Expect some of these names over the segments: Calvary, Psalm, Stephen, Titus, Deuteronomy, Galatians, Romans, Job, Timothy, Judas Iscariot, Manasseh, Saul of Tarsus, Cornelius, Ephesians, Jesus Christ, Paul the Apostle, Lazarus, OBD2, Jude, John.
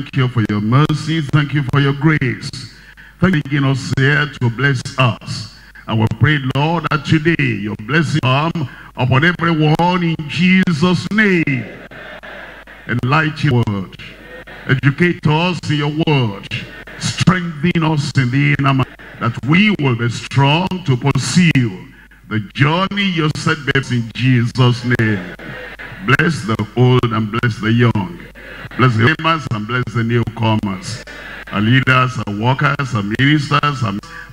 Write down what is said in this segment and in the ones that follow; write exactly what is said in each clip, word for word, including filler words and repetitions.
Thank you for your mercy. Thank you for your grace. Thank you for making us here to bless us. And we pray, Lord, that today your blessing come upon everyone in Jesus' name. Enlighten your word. Educate us in your word. Strengthen us in the inner man, that we will be strong to pursue the journey you set best in Jesus' name. Bless the old and bless the young. Bless the famous and bless the newcomers. Our leaders, our workers, our ministers, our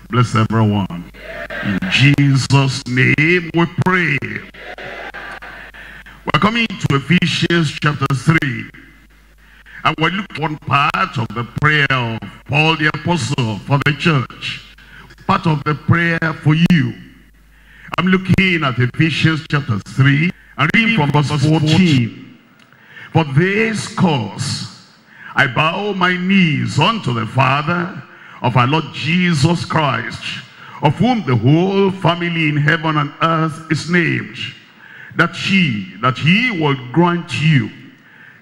bless everyone. In Jesus' name we pray. We're coming to Ephesians chapter three. And we'll look at one part of the prayer of Paul the Apostle for the church. Part of the prayer for you. I'm looking at Ephesians chapter three and reading from verse fourteen. For this cause I bow my knees unto the Father of our Lord Jesus Christ, of whom the whole family in heaven and earth is named, that she, that he will grant you.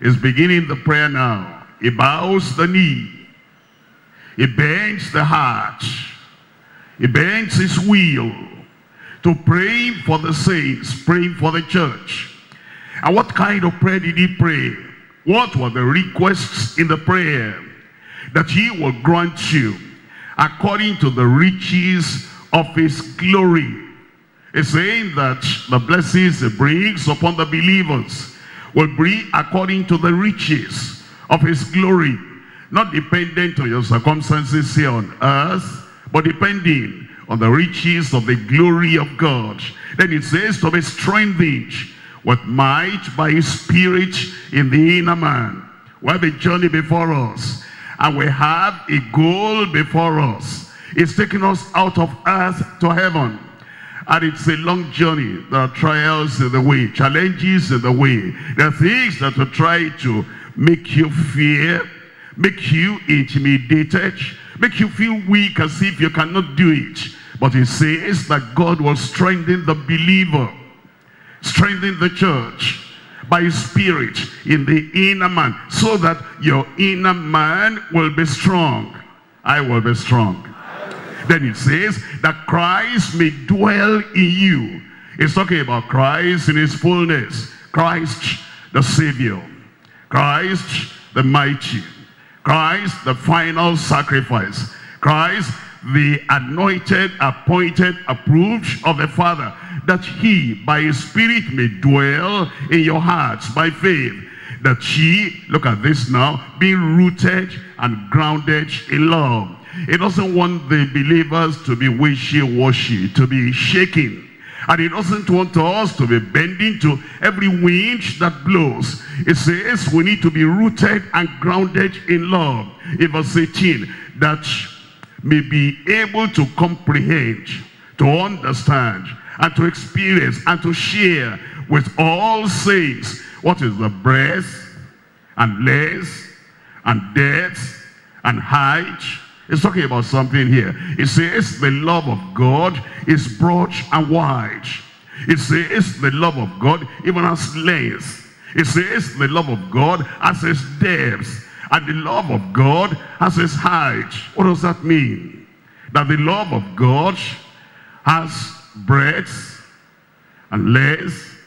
Is beginning the prayer now. He bows the knee. He bends the heart. He bends his will to pray for the saints, praying for the church. And what kind of prayer did he pray? What were the requests in the prayer? That he will grant you according to the riches of his glory. It's saying that the blessings he brings upon the believers will be according to the riches of his glory. Not dependent on your circumstances here on earth, but depending on the riches of the glory of God. Then it says to be strengthened with might by his Spirit in the inner man. We have a journey before us, and we have a goal before us. It's taking us out of earth to heaven. And it's a long journey. There are trials in the way, challenges in the way. There are things that will try to make you fear, make you intimidated, make you feel weak as if you cannot do it. But it says that God will strengthen the believer, strengthen the church by his Spirit in the inner man, so that your inner man will be strong. I will be strong. Then it says that Christ may dwell in you. It's talking about Christ in his fullness. Christ the Savior. Christ the mighty. Christ the final sacrifice. Christ the anointed, appointed, approved of the Father. That he by his Spirit may dwell in your hearts by faith. That she, look at this now, be rooted and grounded in love. It doesn't want the believers to be wishy-washy, to be shaking. And it doesn't want us to be bending to every wind that blows. It says we need to be rooted and grounded in love. In verse eighteen, that may be able to comprehend, to understand, and to experience, and to share with all saints what is the breadth, and length, and depth, and height. It's talking about something here. It says the love of God is broad and wide. It says the love of God even has length. It says the love of God has its depth. And the love of God has its height. What does that mean? That the love of God has breadth and length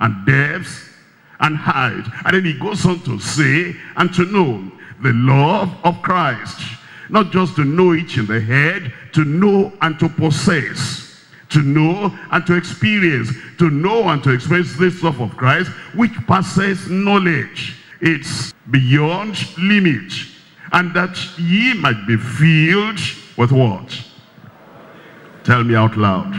and depth and height. And then he goes on to say and to know the love of Christ. Not just to know it in the head, to know and to possess, to know and to experience, to know and to experience this love of Christ, which passes knowledge. It's beyond limit. And that ye might be filled with what? Tell me out loud.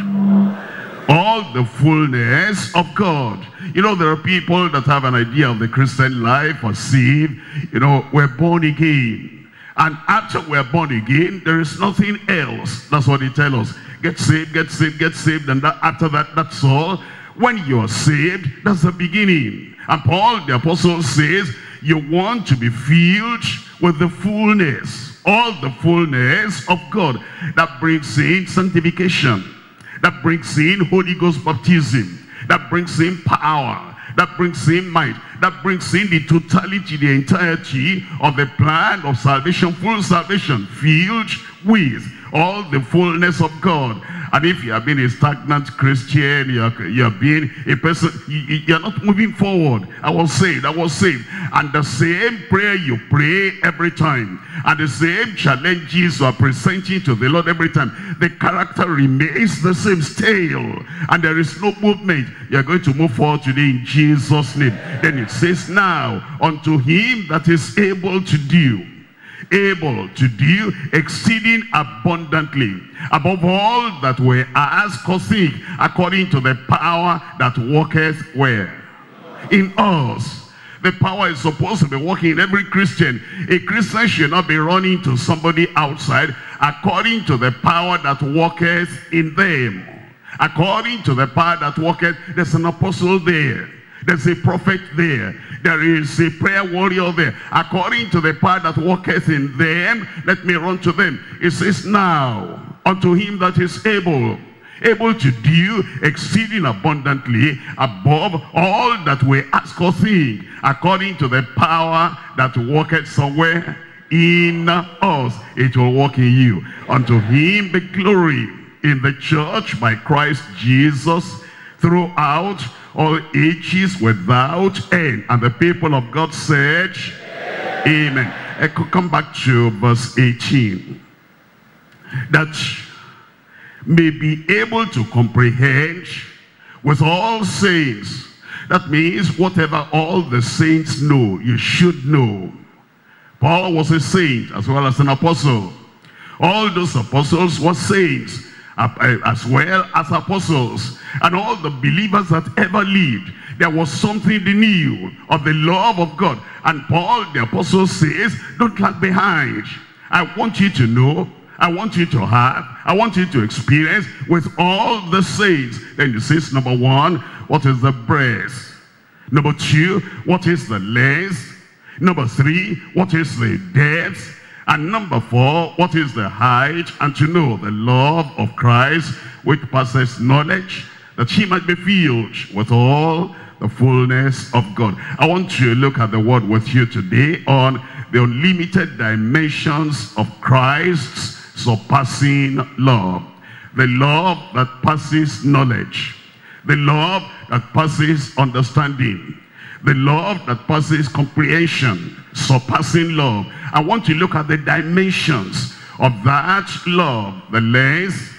All the fullness of God. You know, there are people that have an idea of the Christian life or saved. You know, we're born again. And after we're born again, there is nothing else. That's what they tell us. Get saved, get saved, get saved. And that, after that, that's all. When you're saved, that's the beginning. And Paul the Apostle says, you want to be filled with the fullness. All the fullness of God. That brings in sanctification. That brings in Holy Ghost baptism. That brings in power. That brings in might. That brings in the totality, the entirety of the plan of salvation, full salvation, filled with all the fullness of God. And if you have been a stagnant Christian, you have, you have been a person, you, you are not moving forward. I was saved, I was saved. And the same prayer you pray every time, and the same challenges you are presenting to the Lord every time, the character remains the same, stale, and there is no movement. You are going to move forward today in Jesus' name. Then it says, now unto him that is able to do, able to do exceeding abundantly above all that we ask or think, according to the power that worketh where? In us. The power is supposed to be working in every Christian. A Christian should not be running to somebody outside. According to the power that worketh in them, according to the power that worketh. There's an apostle there, there's a prophet there, there is a prayer warrior there. According to the power that worketh in them, let me run to them. It says, now unto him that is able, able to do exceeding abundantly above all that we ask or think, according to the power that worketh somewhere in us. It will work in you. Unto him be glory in the church by Christ Jesus throughout all ages without end. And the people of God said, amen. I could come back to verse eighteen. That may be able to comprehend with all saints. That means whatever all the saints know, you should know. Paul was a saint as well as an apostle. All those apostles were saints as well as apostles, and all the believers that ever lived, there was something they knew of the love of God. And Paul the apostle says, don't lag behind. I want you to know, I want you to have, I want you to experience with all the saints. Then he says, number one, what is the breadth? Number two, what is the length? Number three, what is the depth? And number four, what is the height? And to know the love of Christ, which passes knowledge, that he might be filled with all the fullness of God. I want to look at the word with you today on the unlimited dimensions of Christ's surpassing love. The love that passes knowledge. The love that passes understanding. The love that passes comprehension, surpassing love. I want to look at the dimensions of that love, the length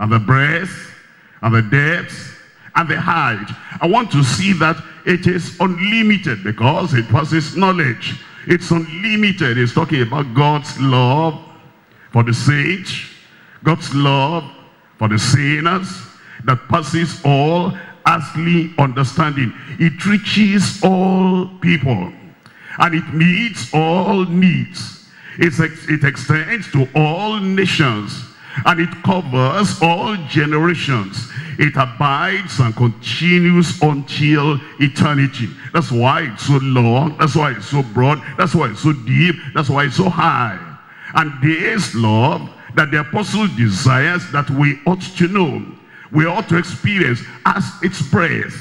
and the breadth and the depth and the height. I want to see that it is unlimited because it passes knowledge. It's unlimited. It's talking about God's love for the saints, God's love for the sinners, that passes all earthly understanding. It reaches all people and it meets all needs. It's ex it extends to all nations and it covers all generations. It abides and continues until eternity. That's why it's so long, that's why it's so broad, that's why it's so deep, that's why it's so high. And this love that the apostle desires that we ought to know, we ought to experience, as its breadth,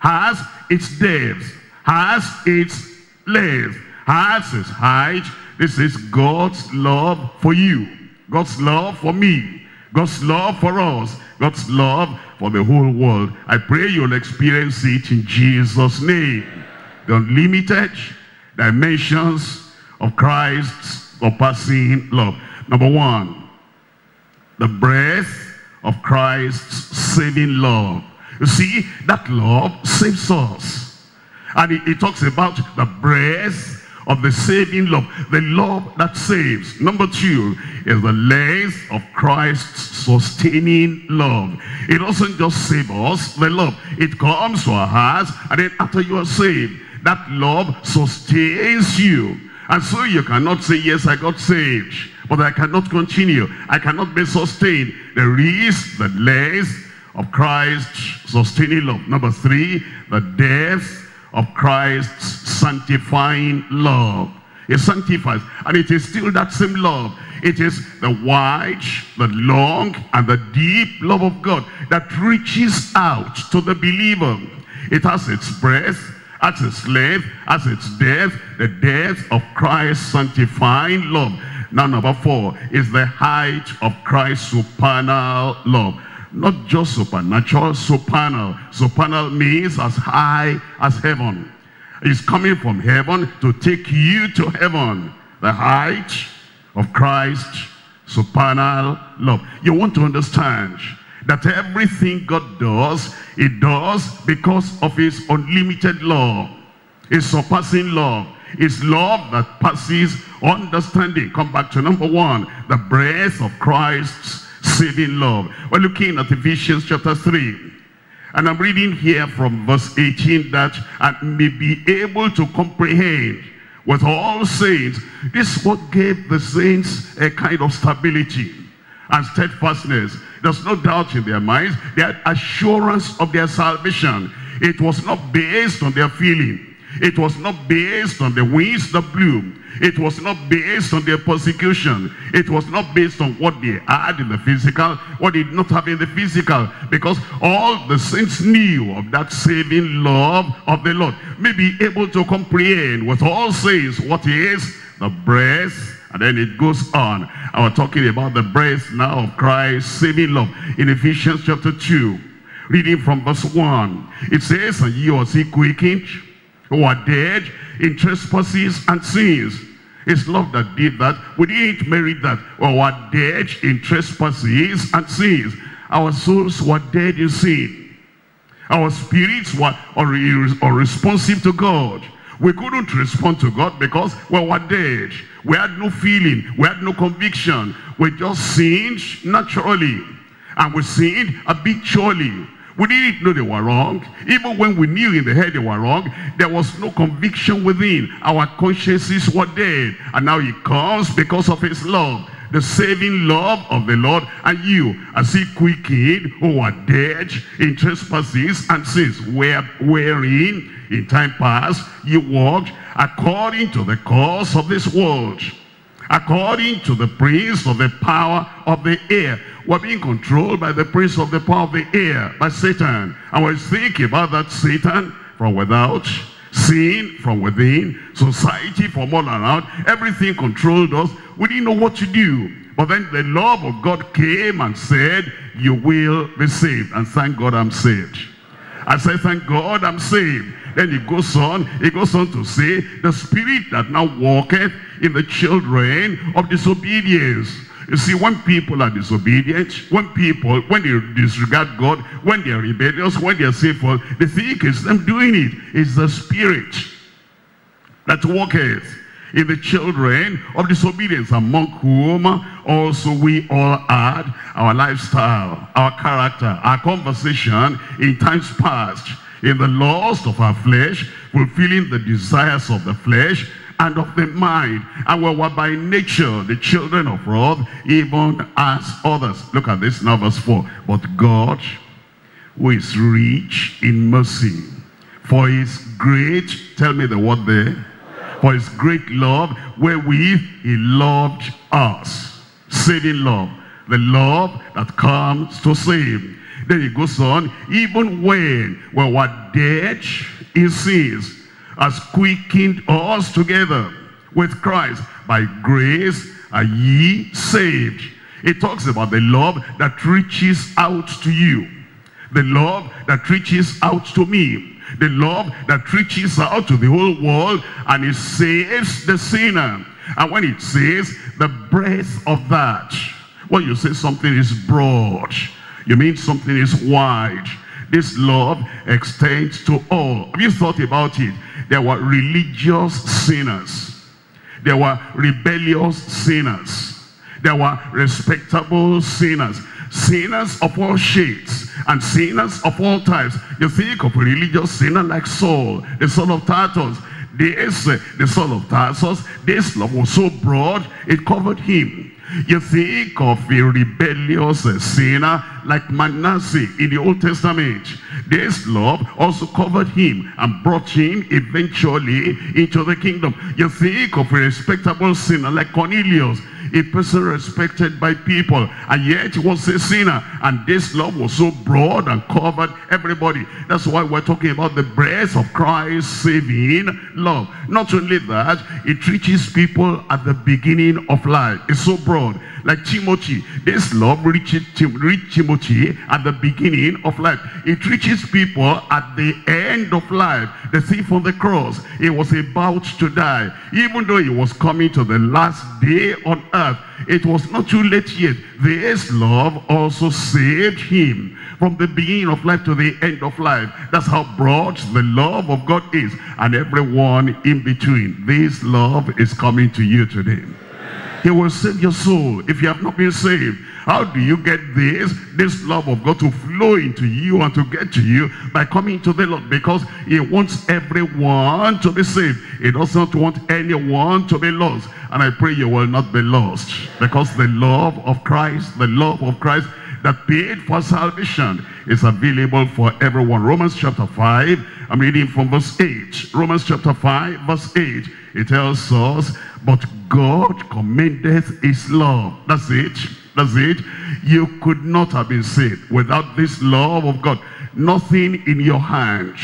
has its depth, has its length, has its height. This is God's love for you, God's love for me, God's love for us, God's love for the whole world. I pray you'll experience it in Jesus' name. The unlimited dimensions of Christ's surpassing love. Number one, the breadth of Christ's saving love. You see, that love saves us. And it, it talks about the breadth of the saving love, the love that saves. Number two is the length of Christ's sustaining love. It doesn't just save us, the love. It comes to our hearts, and then after you are saved, that love sustains you. And so you cannot say, yes, I got saved, but I cannot continue. I cannot be sustained. There is the length of Christ's sustaining love. Number three, the depth of Christ's sanctifying love. It sanctifies, and it is still that same love. It is the wide, the long, and the deep love of God that reaches out to the believer. It has its breadth as his slave, as his death, the death of Christ's sanctifying love. Now number four is the height of Christ's supernal love. Not just supernatural, supernal. Supernal means as high as heaven. He's coming from heaven to take you to heaven. The height of Christ's supernal love. You want to understand that everything God does, he does because of his unlimited love, his surpassing love, his love that passes understanding. Come back to number one, the breadth of Christ's saving love. We're looking at Ephesians chapter three, and I'm reading here from verse eighteen, that I may be able to comprehend with all saints. This is what gave the saints a kind of stability and steadfastness. There's no doubt in their minds, their assurance of their salvation. It was not based on their feeling. It was not based on the winds that blew. It was not based on their persecution. It was not based on what they had in the physical, what they did not have in the physical, because all the saints knew of that saving love of the Lord. May be able to comprehend with all saints what is the breadth. And then it goes on. I was talking about the breadth now of Christ's saving love in Ephesians chapter two, reading from verse one. It says, and ye are quickened who are dead in trespasses and sins. It's love that did that. We didn't merit that. We were dead in trespasses and sins. Our souls were dead in sin. Our spirits were unresponsive to God. We couldn't respond to God because we were dead. We had no feeling. We had no conviction. We just sinned naturally. And we sinned habitually. We didn't know they were wrong. Even when we knew in the head they were wrong, there was no conviction within. Our consciences were dead. And now he comes because of his love, the saving love of the Lord. And you, as he quickened who are dead in trespasses and sins, where, wherein in time past ye walked according to the course of this world, according to the prince of the power of the air. We're being controlled by the prince of the power of the air, by Satan. And we're thinking about that Satan from without, sin from within, society from all around. Everything controlled us. We didn't know what to do. But then the love of God came and said, you will be saved. And thank God I'm saved. I said, thank God I'm saved. Then he goes on, he goes on to say, the spirit that now walketh in the children of disobedience. You see, when people are disobedient, when people, when they disregard God, when they are rebellious, when they are sinful, they think it's them doing it. It's the spirit that walketh in the children of disobedience, among whom also we all had. Our lifestyle, our character, our conversation in times past, in the lust of our flesh, fulfilling the desires of the flesh and of the mind. And we were by nature the children of wrath, even as others. Look at this now, verse four. But God, who is rich in mercy, for his great, tell me the word there, for his great love, wherewith he loved us. Saving love. The love that comes to save. Then it goes on, even when we were dead in sins, has quickened us together with Christ. By grace are ye saved. It talks about the love that reaches out to you, the love that reaches out to me, the love that reaches out to the whole world, and it saves the sinner. And when it says the breadth of that, when you say something is broad, you mean something is wide. This love extends to all. Have you thought about it? There were religious sinners. There were rebellious sinners. There were respectable sinners. Sinners of all shades and sinners of all types. You think of a religious sinner like Saul, the son of Tarsus. This, the son of Tarsus, this love was so broad, it covered him. You think of a rebellious sinner like Manasseh in the Old Testament. This love also covered him and brought him eventually into the kingdom. You think of a respectable sinner like Cornelius, a person respected by people, and yet was a sinner, and this love was so broad and covered everybody. That's why we're talking about the breadth of Christ's saving love. Not only that, it reaches people at the beginning of life. It's so broad. Like Timothy, this love reaches reach Timothy at the beginning of life. It reaches people at the end of life. The thief on the cross, he was about to die. Even though he was coming to the last day on earth, it was not too late yet. This love also saved him from the beginning of life to the end of life. That's how broad the love of God is, and everyone in between. This love is coming to you today. He will save your soul if you have not been saved. How do you get this? This love of God to flow into you and to get to you by coming to the Lord, because he wants everyone to be saved. He doesn't want anyone to be lost. And I pray you will not be lost, because the love of Christ, the love of Christ that paid for salvation, is available for everyone. Romans chapter five, I'm reading from verse eight. Romans chapter five, verse eight. It tells us, but God commendeth his love. That's it. That's it. You could not have been saved without this love of God. Nothing in your hand,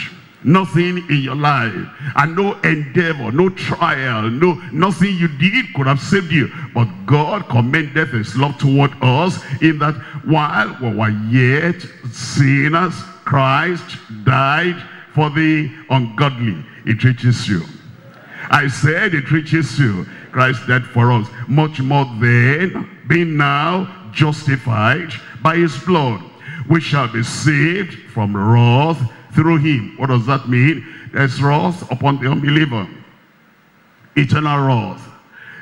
nothing in your life, and no endeavor, no trial, no nothing you did could have saved you. But God commendeth his love toward us, in that while we were yet sinners, Christ died for the ungodly. It reaches you. I said it reaches you. Christ died for us. Much more than being now justified by his blood, we shall be saved from wrath through him. What does that mean? There's wrath upon the unbeliever, eternal wrath.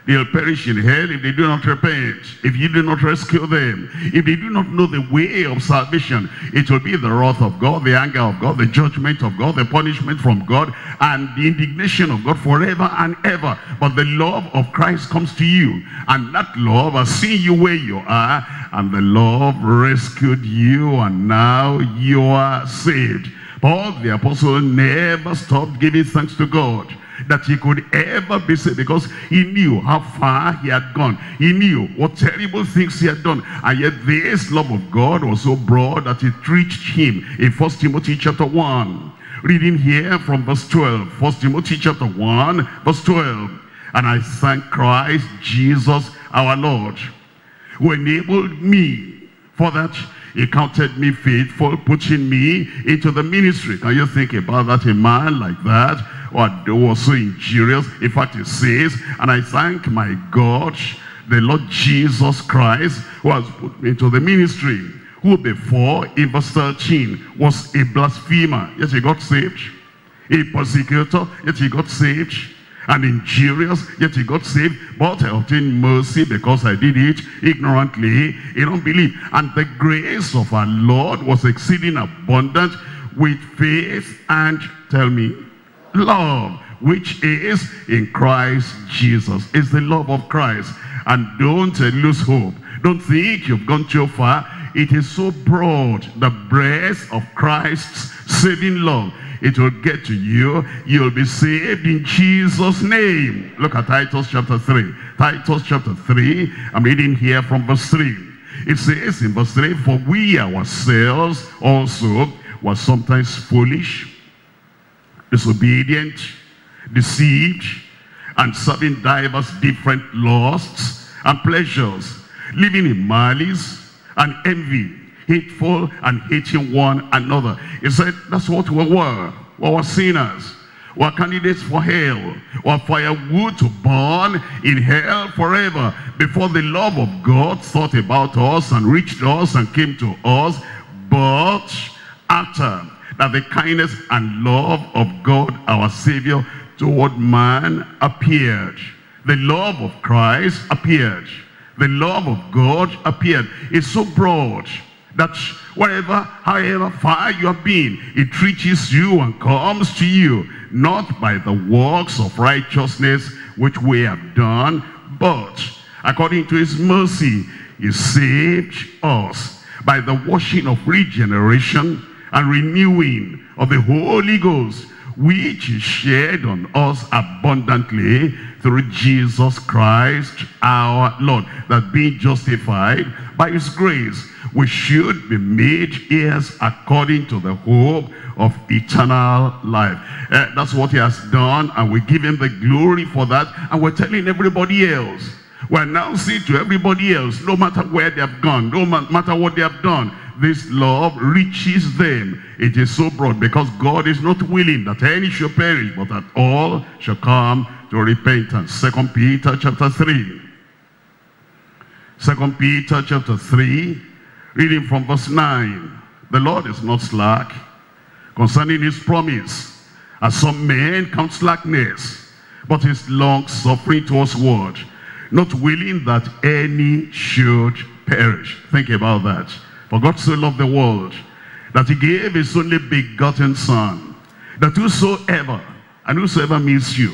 They'll perish in hell if they do not repent, if you do not rescue them, if they do not know the way of salvation. It will be the wrath of God, the anger of God, the judgment of God, the punishment from God, and the indignation of God forever and ever. But the love of Christ comes to you, and that love has seen you where you are, and the love rescued you, and now you are saved. Paul the Apostle never stopped giving thanks to God that he could ever be saved, because he knew how far he had gone. He knew what terrible things he had done, and yet this love of God was so broad that it reached him. In First Timothy chapter one, reading here from verse twelve, First Timothy chapter one, verse twelve, and I thank Christ Jesus our Lord, who enabled me, for that he counted me faithful, putting me into the ministry. Can you think about that? A man like that, what was so injurious. In fact, it says, and I thank my God, the Lord Jesus Christ, who has put me into the ministry, who before, in verse thirteen, was a blasphemer, yet he got saved. A persecutor, yet he got saved. And injurious, yet he got saved. But I obtained mercy, because I did it ignorantly in unbelief. And the grace of our Lord was exceeding abundant with faith and, tell me, love, which is in Christ Jesus. It's the love of Christ. And don't uh, lose hope. Don't think you've gone too far. It is so broad, the breadth of Christ's saving love. It will get to you. You'll be saved in Jesus' name. Look at Titus chapter three. Titus chapter three, I'm reading here from verse three. It says in verse three, for we ourselves also were sometimes foolish, disobedient, deceived, and serving divers different lusts and pleasures, living in malice and envy, hateful and hating one another. He said that's what we were. We were sinners. We were candidates for hell. We were firewood to burn in hell forever. Before the love of God thought about us and reached us and came to us, but after that the kindness and love of God our Savior toward man appeared. The love of Christ appeared. The love of God appeared. It's so broad that wherever, however far you have been, it reaches you and comes to you, not by the works of righteousness which we have done, but According to his mercy, he saved us by the washing of regeneration and renewing of the Holy Ghost, which is shared on us abundantly through Jesus Christ our Lord, that being justified by his grace, we should be made heirs according to the hope of eternal life. Uh, that's what he has done, and we give him the glory for that, and we're telling everybody else. We're announcing to everybody else, no matter where they have gone, no matter what they have done, this love reaches them. It is so broad, because God is not willing that any should perish, but that all shall come to repentance. Second Peter chapter three. Second Peter chapter three, reading from verse nine. The Lord is not slack concerning his promise, as some men count slackness, but his long suffering towards what? Not willing that any should perish. Think about that. For God so loved the world, that he gave his only begotten Son, that whosoever, and whosoever means you,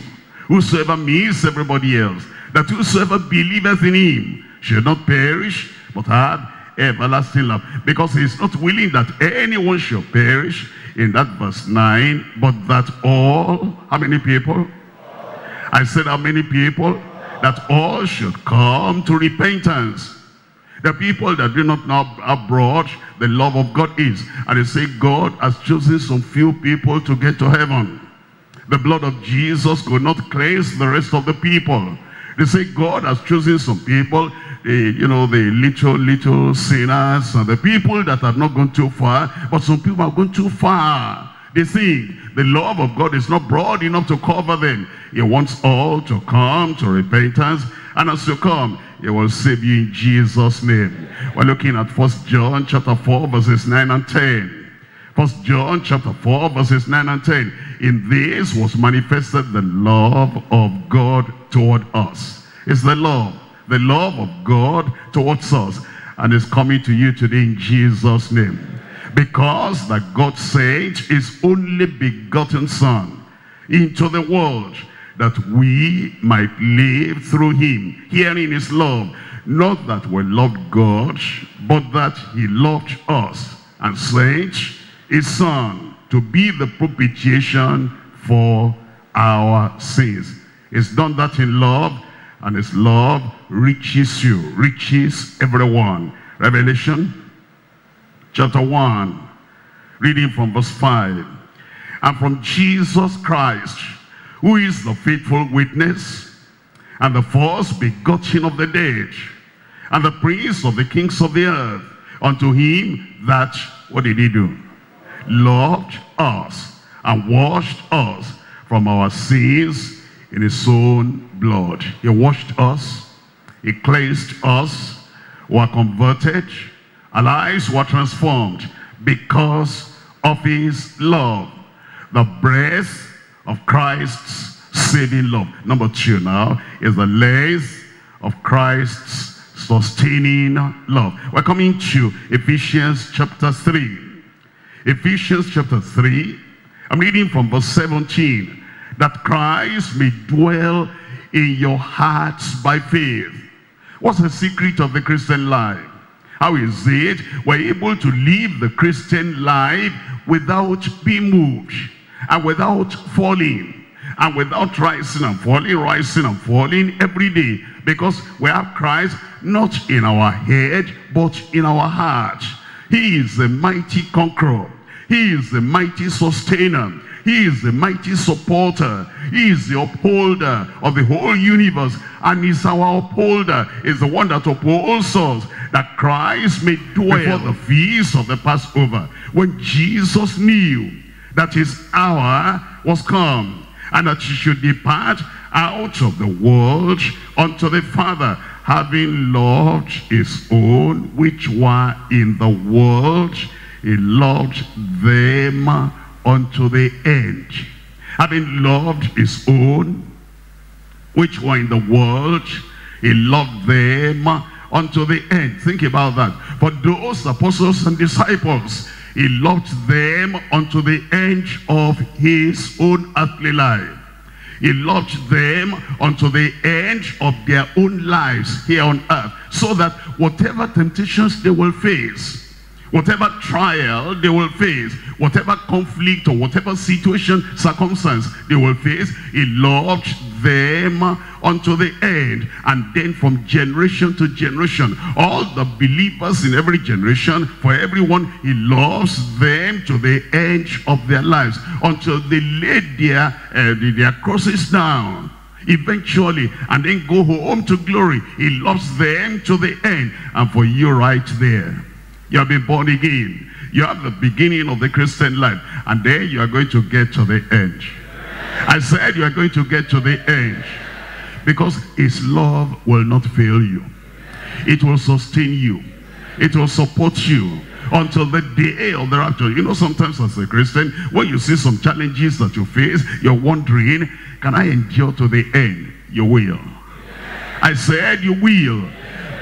whosoever means everybody else, that whosoever believeth in him should not perish, but have everlasting life. Because he is not willing that anyone should perish, in that verse nine, but that all, how many people? I said how many people? That all should come to repentance. The people that do not know how broad the love of God is, and they say God has chosen some few people to get to heaven. The blood of Jesus could not cleanse the rest of the people. They say God has chosen some people, the, you know, the little, little sinners, and the people that have not gone too far, but some people have gone too far. They think the love of God is not broad enough to cover them. He wants all to come to repentance, and as you come, he will save you in Jesus' name. We're looking at First John chapter four verses nine and ten. First John chapter four verses nine and ten. In this was manifested the love of God toward us. It's the love, the love of God towards us, and it's coming to you today in Jesus' name. Because that God sent his only begotten Son into the world, that we might live through him, herein is love, not that we loved God, but that he loved us and sent his Son to be the propitiation for our sins. It's done that in love, and his love reaches you, reaches everyone. Revelation chapter one, reading from verse five. And from Jesus Christ, who is the faithful witness, and the first begotten of the dead, and the prince of the kings of the earth, unto him that, what did he do? Loved us, and washed us from our sins in his own blood. He washed us, he cleansed us, were converted, our lives were transformed because of his love, the breadth of Christ's saving love. Number two now is the length of Christ's sustaining love. We're coming to Ephesians chapter three. Ephesians chapter three, I'm reading from verse seventeen, that Christ may dwell in your hearts by faith. What's the secret of the Christian life? How is it we're able to live the Christian life without being moved, and without falling, and without rising and falling, rising and falling every day? Because we have Christ not in our head, but in our heart. He is the mighty conqueror. He is the mighty sustainer. He is the mighty supporter. He is the upholder of the whole universe, and he's our upholder. He's the one that upholds us, that Christ may dwell before the feast of the Passover, when Jesus knew that his hour was come, and that he should depart out of the world unto the Father, having loved his own which were in the world, he loved them unto the end. Having loved his own which were in the world, he loved them unto the end. Think about that. For those apostles and disciples, he loved them unto the end of his own earthly life. He loved them unto the end of their own lives here on earth, so that whatever temptations they will face, whatever trial they will face, whatever conflict or whatever situation, circumstance they will face, he loved them unto the end. And then from generation to generation, all the believers in every generation, for everyone, he loves them to the end of their lives, until they lay their, uh, their crosses down eventually and then go home to glory. He loves them to the end. And for you right there, you have been born again. You have the beginning of the Christian life. And then you are going to get to the end. I said you are going to get to the end. Because his love will not fail you. It will sustain you. It will support you until the day of the rapture. You know, sometimes as a Christian, when you see some challenges that you face, you're wondering, can I endure to the end? You will. I said you will.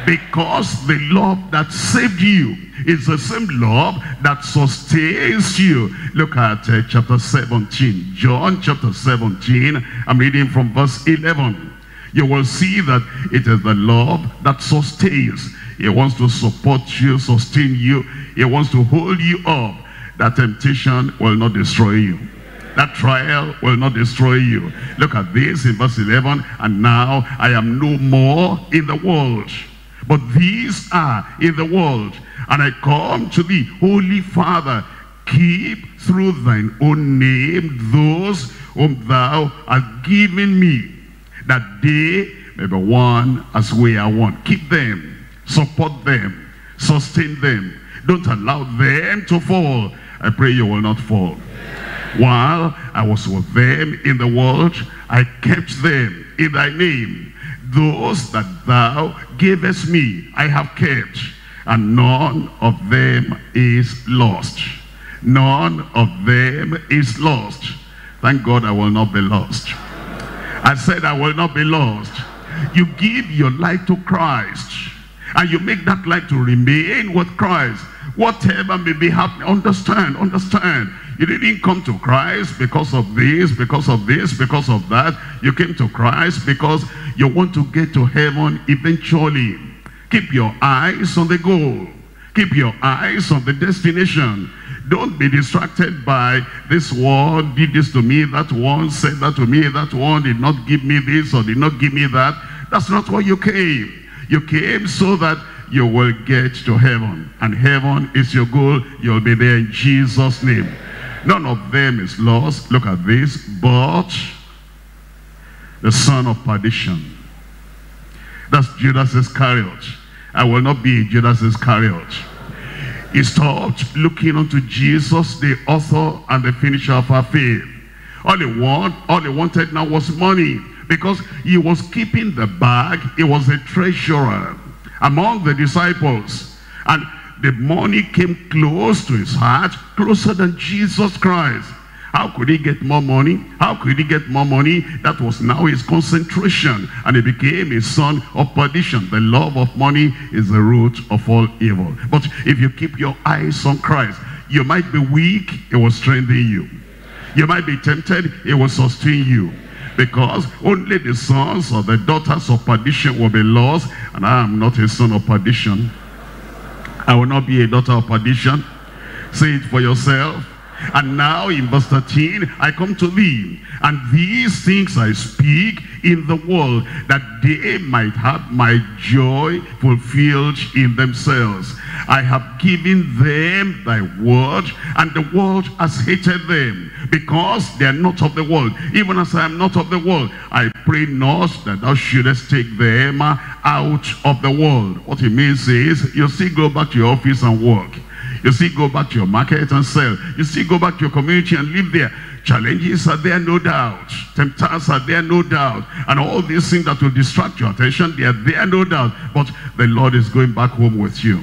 Because the love that saved you is the same love that sustains you. Look at uh, chapter seventeen, John chapter seventeen. I'm reading from verse eleven. You will see that it is the love that sustains. He wants to support you, sustain you. He wants to hold you up. That temptation will not destroy you. That trial will not destroy you. Look at this in verse eleven. And now I am no more in the world, but these are in the world, and I come to thee. Holy Father, keep through thine own name those whom thou hast given me, that they may be one as we are one. Keep them, support them, sustain them. Don't allow them to fall. I pray you will not fall. While I was with them in the world, I kept them in thy name. Those that thou gavest me, I have kept, and none of them is lost. None of them is lost. Thank God I will not be lost. I said I will not be lost. You give your life to Christ, and you make that life to remain with Christ. Whatever may be happening, understand, understand. You didn't come to Christ because of this, because of this, because of that. You came to Christ because you want to get to heaven eventually. Keep your eyes on the goal. Keep your eyes on the destination. Don't be distracted by this world did this to me, that one said that to me, that one did not give me this or did not give me that. That's not why you came. You came so that you will get to heaven. And heaven is your goal. You'll be there in Jesus' name. None of them is lost. Look at this. But the son of perdition. That's Judas Iscariot. I will not be Judas Iscariot. He stopped looking unto Jesus, the author and the finisher of our faith. All he want, all he wanted now was money. Because he was keeping the bag. He was a treasurer among the disciples. And the money came close to his heart, closer than Jesus Christ. How could he get more money? How could he get more money? That was now his concentration, and he became a son of perdition. The love of money is the root of all evil. But if you keep your eyes on Christ, you might be weak, it will strengthen you. You might be tempted, it will sustain you. Because only the sons or the daughters of perdition will be lost. And I am not a son of perdition. I will not be a daughter of perdition. Say it for yourself. And now in verse thirteen, I come to thee, and these things I speak in the world, that they might have my joy fulfilled in themselves. I have given them thy word, and the world has hated them, because they are not of the world, even as I am not of the world. I pray not that thou shouldest take them out of the world. What it means is, you still go back to your office and work. You see, go back to your market and sell. You see, go back to your community and live there. Challenges are there, no doubt. Temptations are there, no doubt. And all these things that will distract your attention, they are there, no doubt. But the Lord is going back home with you.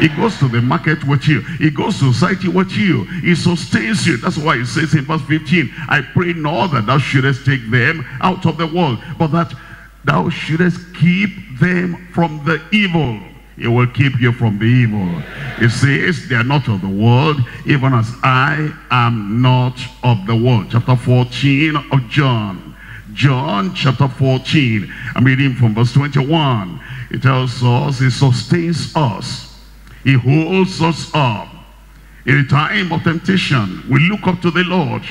He goes to the market with you. He goes to society with you. He sustains you. That's why it says in verse fifteen, I pray not that thou shouldest take them out of the world, but that thou shouldest keep them from the evil. It will keep you from the evil. It says they are not of the world, even as I am not of the world. Chapter fourteen of John. John chapter fourteen, I'm reading from verse twenty-one. It tells us he sustains us, he holds us up. In a time of temptation, we look up to the Lord,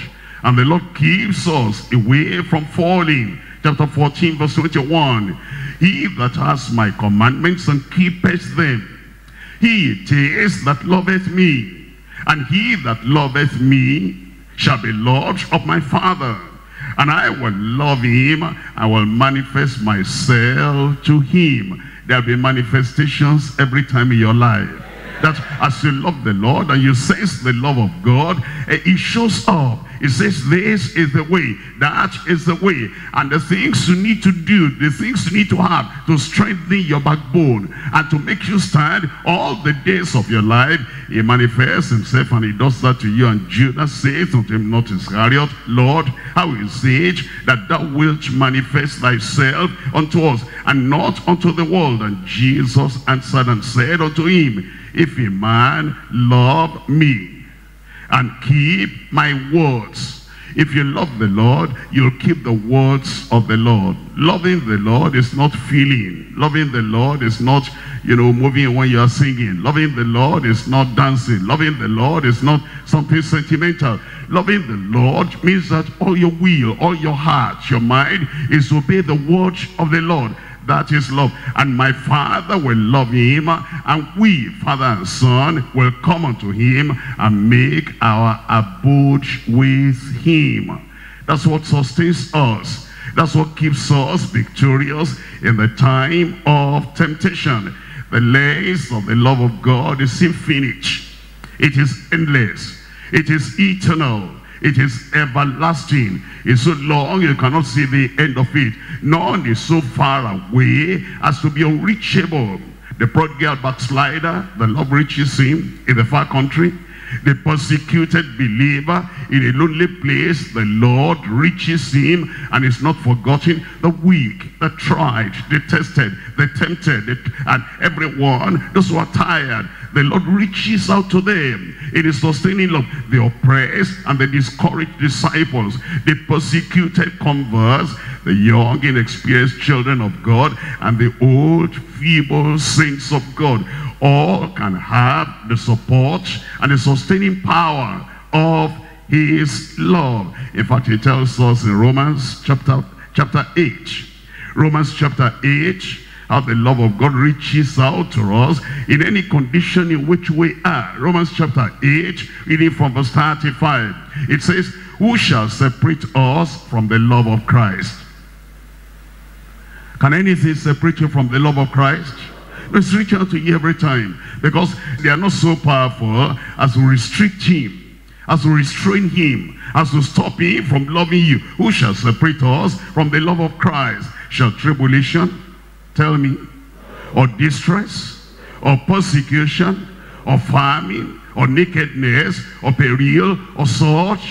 and the Lord keeps us away from falling. Chapter fourteen, verse twenty-one. He that has my commandments and keepeth them, he it is that loveth me, and he that loveth me shall be loved of my Father, and I will love him, I will manifest myself to him. There will be manifestations every time in your life. That as you love the Lord and you sense the love of God, it shows up. It says this is the way, that is the way. And the things you need to do, the things you need to have to strengthen your backbone and to make you stand all the days of your life, he manifests himself and he does that to you. And Judas says unto him, not Iscariot, Lord, how is it that thou wilt manifest thyself unto us and not unto the world? And Jesus answered and said unto him, if a man love me and keep my words. If you love the Lord, you'll keep the words of the Lord. Loving the Lord is not feeling. Loving the Lord is not, you know, moving when you are singing. Loving the Lord is not dancing. Loving the Lord is not something sentimental. Loving the Lord means that all your will, all your heart, your mind is to obey the word of the Lord. That is love. And my Father will love him, and we, Father and Son, will come unto him and make our abode with him. That's what sustains us. That's what keeps us victorious in the time of temptation. The length of the love of God is infinite. It is endless. It is eternal. It is everlasting. It's so long you cannot see the end of it. None is so far away as to be unreachable. The prodigal backslider, the Lord reaches him in the far country. The persecuted believer in a lonely place, the Lord reaches him and is not forgotten. The weak, the tried, the tested, the tempted, and everyone, those who are tired, the Lord reaches out to them in his sustaining love. The oppressed and the discouraged disciples, the persecuted converts, the young inexperienced children of God, and the old feeble saints of God, all can have the support and the sustaining power of his love. In fact, he tells us in Romans chapter chapter eight, Romans chapter eight, how the love of God reaches out to us in any condition in which we are. Romans chapter eight, reading from verse thirty-five. It says, who shall separate us from the love of Christ? Can anything separate you from the love of Christ? Let's reach out to you every time, because they are not so powerful as to restrict him, as to restrain him, as to stop him from loving you. Who shall separate us from the love of Christ? Shall tribulation, tell me, or distress, or persecution, or famine, or nakedness, or peril, or sword?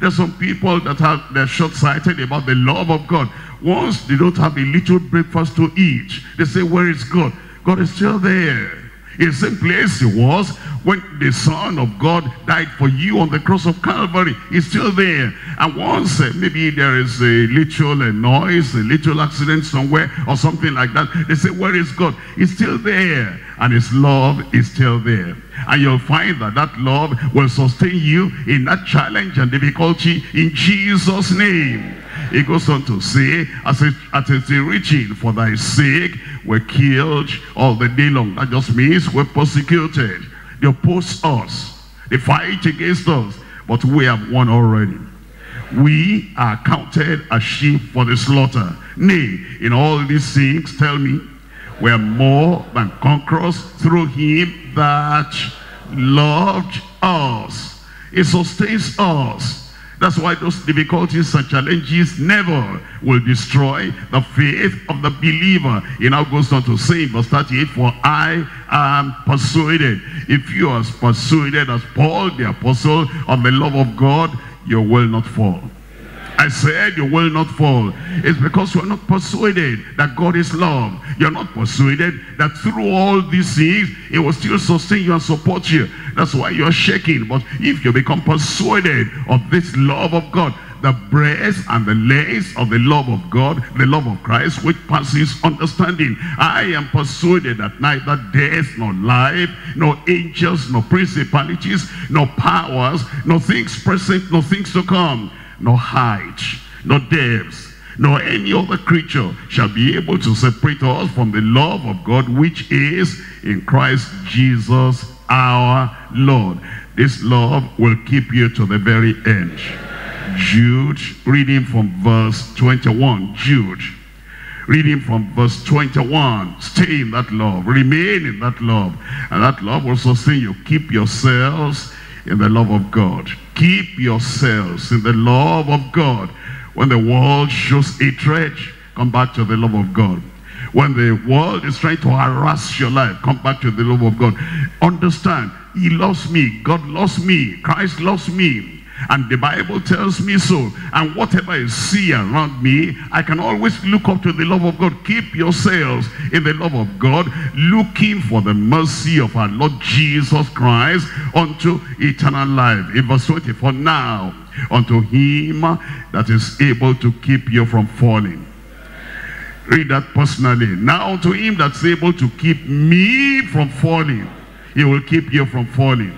There's some people that have, they're short-sighted about the love of God. Once they don't have a little breakfast to eat, they say, where is God? God is still there. It's the same place he was when the Son of God died for you on the cross of Calvary. He's still there. And once uh, maybe there is a little uh, noise, a little accident somewhere or something like that, they say, where is God? He's still there. And his love is still there. And you'll find that that love will sustain you in that challenge and difficulty in Jesus' name. He goes on to say, as it, as it's reaching, for thy sake we're killed all the day long. That just means we're persecuted. They oppose us. They fight against us. But we have won already. We are counted as sheep for the slaughter. Nay, in all these things, tell me, we are more than conquerors through him that loved us. It sustains us. That's why those difficulties and challenges never will destroy the faith of the believer. He now goes on to say in verse thirty-eight, for I am persuaded. If you are persuaded as Paul the Apostle of the love of God, you will not fall. I said you will not fall. It's because you are not persuaded that God is love. You are not persuaded that through all these things, it will still sustain you and support you. That's why you are shaking. But if you become persuaded of this love of God, the breadth and the length of the love of God, the love of Christ, which passes understanding. I am persuaded that neither death, nor life, nor angels, nor principalities, nor powers, nor things present, nor things to come, nor height, nor depth, nor any other creature shall be able to separate us from the love of God, which is in Christ Jesus our Lord. This love will keep you to the very end. Jude, reading from verse twenty-one. Jude, reading from verse twenty-one. Stay in that love, remain in that love, and that love will sustain you. Keep yourselves in the love of God. Keep yourselves in the love of God. When the world shows hatred, come back to the love of God. When the world is trying to harass your life, come back to the love of God. Understand, he loves me, God loves me, Christ loves me, and the Bible tells me so. And whatever I see around me, I can always look up to the love of God. Keep yourselves in the love of God, looking for the mercy of our Lord Jesus Christ unto eternal life. In verse twenty-four, now unto him that is able to keep you from falling. Read that personally. Now unto him that's able to keep me from falling. He will keep you from falling,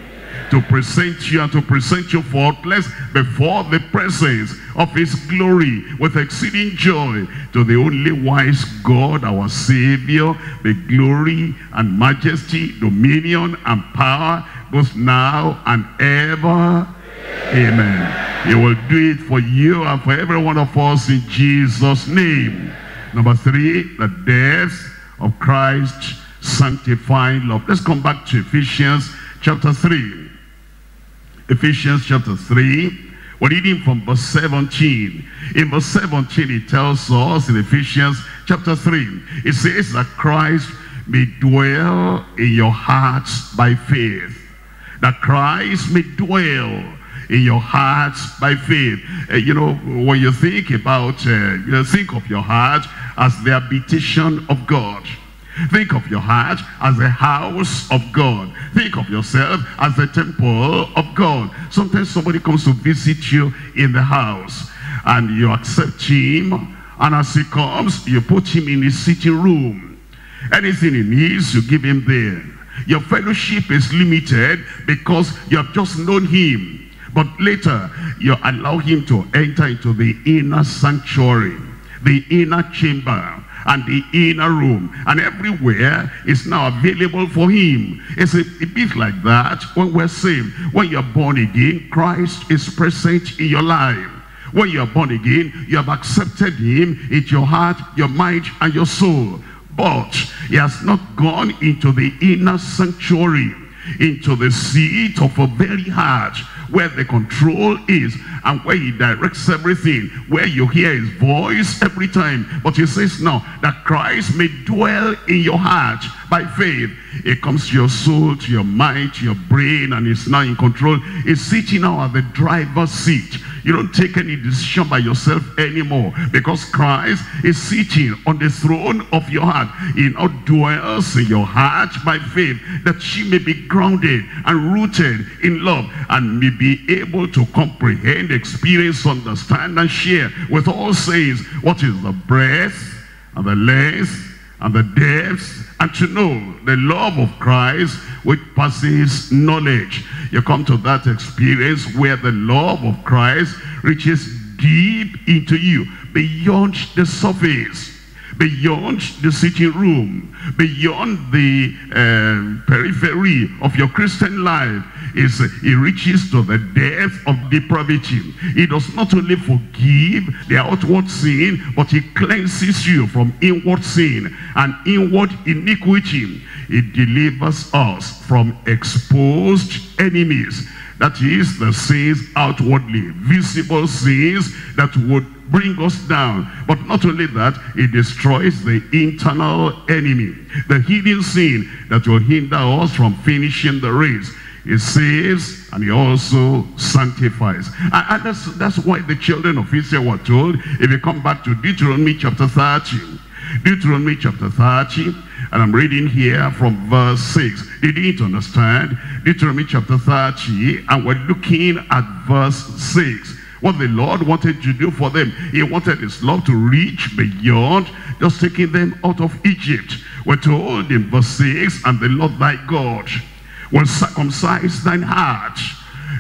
to present you and to present you faultless before the presence of his glory with exceeding joy. To the only wise God, our Savior, be glory and majesty, dominion and power, both now and ever. Amen. He will do it for you and for every one of us in Jesus' name. Number three, the death of Christ, sanctifying love. Let's come back to Ephesians chapter three. Ephesians chapter three, we're reading from verse seventeen. In verse seventeen, it tells us in Ephesians chapter three, it says that Christ may dwell in your hearts by faith. That Christ may dwell in your hearts by faith. Uh, you know, when you think about, uh, you know, think of your heart as the habitation of God. Think of your heart as the house of God. Think of yourself as the temple of God. Sometimes somebody comes to visit you in the house, and you accept him, and as he comes, you put him in his sitting room. Anything he needs, you give him there. Your fellowship is limited because you have just known him. But later, you allow him to enter into the inner sanctuary, the inner chamber, and the inner room, and everywhere is now available for him. It's a, a bit like that when we're saved. When you're born again, Christ is present in your life. When you're born again, you have accepted him in your heart, your mind, and your soul. But he has not gone into the inner sanctuary, into the seat of a very heart, where the control is and where he directs everything, where you hear his voice every time. But he says now that Christ may dwell in your heart by faith. It comes to your soul, to your mind, to your brain, and it's now in control. It's sitting now at the driver's seat. You don't take any decision by yourself anymore, because Christ is sitting on the throne of your heart. He now dwells in your heart by faith, that she may be grounded and rooted in love, and may be able to comprehend, experience, understand, and share with all saints what is the breadth and the length and the depths, and to know the love of Christ which passes knowledge. You come to that experience where the love of Christ reaches deep into you, beyond the surface, beyond the sitting room, beyond the uh, periphery of your Christian life. Is it reaches to the depth of depravity. He does not only forgive the outward sin, but he cleanses you from inward sin and inward iniquity. It delivers us from exposed enemies, that is, the sins outwardly, visible sins that would bring us down. But not only that, it destroys the internal enemy, the hidden sin that will hinder us from finishing the race. He saves, and he also sanctifies. And, and that's, that's why the children of Israel were told, if you come back to Deuteronomy chapter thirty, Deuteronomy chapter thirty, and I'm reading here from verse six. They didn't understand Deuteronomy chapter thirty, and we're looking at verse six. What the Lord wanted to do for them, he wanted his love to reach beyond just taking them out of Egypt. We're told in verse six, and the Lord thy God will circumcise thine heart.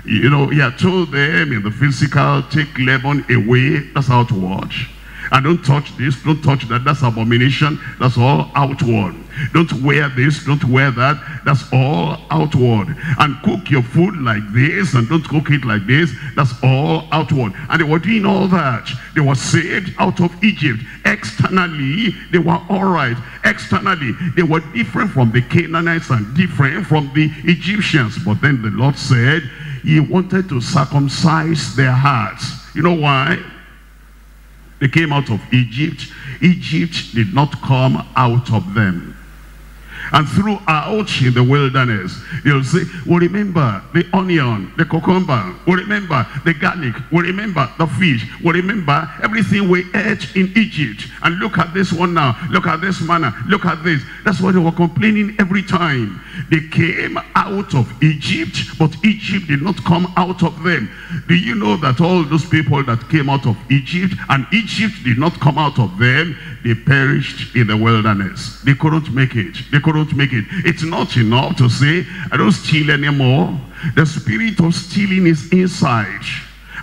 You know, he had told them in the physical, take Lebanon away, that's outward. And don't touch this, don't touch that, that's abomination, that's all outward. Don't wear this, don't wear that, that's all outward. And cook your food like this, and don't cook it like this, that's all outward. And they were doing all that. They were saved out of Egypt. Externally, they were all right. Externally, they were different from the Canaanites and different from the Egyptians. But then the Lord said he wanted to circumcise their hearts. You know why? They came out of Egypt. Egypt did not come out of them. And throughout in the wilderness, you'll say, well, remember the onion, the cucumber, well, remember the garlic, well, remember the fish, well, remember everything we ate in Egypt. And look at this one now, look at this manna, look at this. That's why they were complaining every time. They came out of Egypt, but Egypt did not come out of them. Do you know that all those people that came out of Egypt, and Egypt did not come out of them, they perished in the wilderness. They couldn't make it. They couldn't make it. It's not enough to say, I don't steal anymore. The spirit of stealing is inside.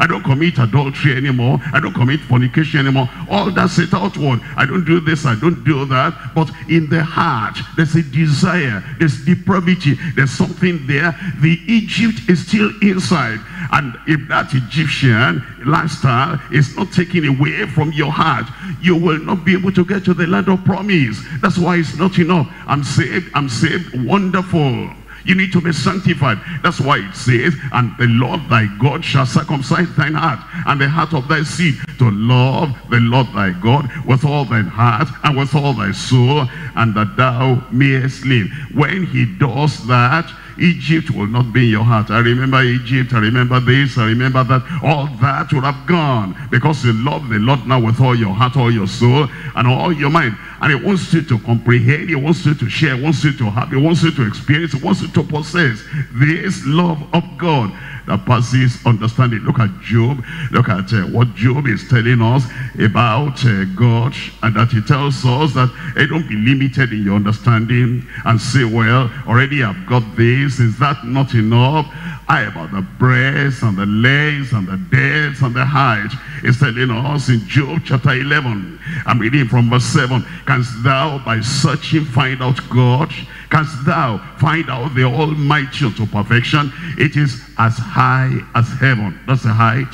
I don't commit adultery anymore. I don't commit fornication anymore. All that's it outward. I don't do this, I don't do that. But in the heart, there's a desire. There's depravity. There's something there. The Egypt is still inside. And if that Egyptian lifestyle is not taken away from your heart, you will not be able to get to the land of promise. That's why it's not enough. I'm saved. I'm saved. Wonderful. You need to be sanctified. That's why it says, and the Lord thy God shall circumcise thine heart and the heart of thy seed, to love the Lord thy God with all thine heart and with all thy soul, and that thou mayest live. When he does that, Egypt will not be in your heart. I remember Egypt, I remember this, I remember that. All that would have gone, because you love the Lord now with all your heart, all your soul, and all your mind. And he wants you to comprehend, he wants you to share, he wants you to have, he wants you to experience, he wants you to possess this love of God that passes understanding. Look at Job. Look at uh, what Job is telling us about uh, God, and that he tells us that, hey, don't be limited in your understanding and say, well, already I've got this. Is that not enough? I about the breasts and the legs and the depths and the height. It's telling us in Job chapter eleven. I'm reading from verse seven. Canst thou by searching find out God? Canst thou find out the Almighty unto perfection? It is as high as heaven. That's the height.